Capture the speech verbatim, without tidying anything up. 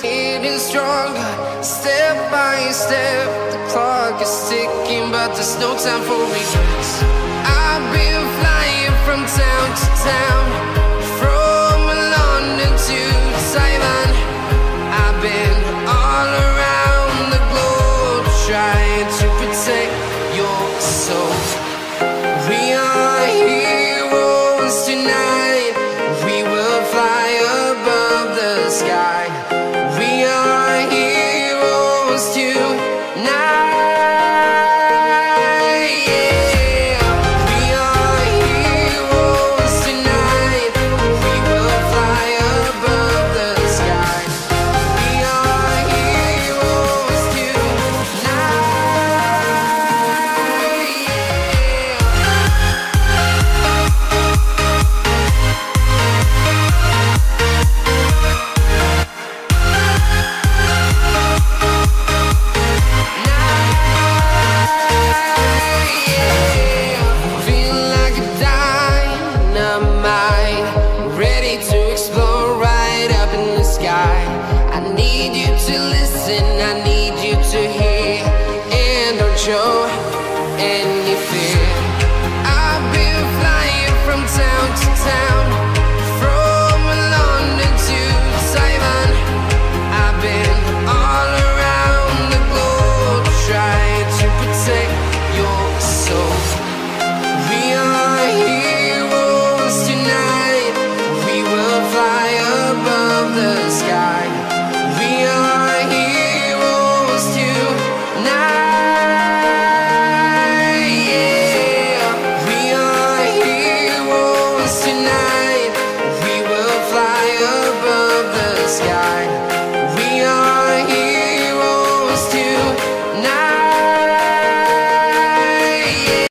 getting stronger, step by step. The clock is ticking, but there's no time for regrets. I've been flying from town to town, from London to Taiwan. I've been all around the globe trying to protect your soul. We are heroes tonight. We will fly above the sky. Sky.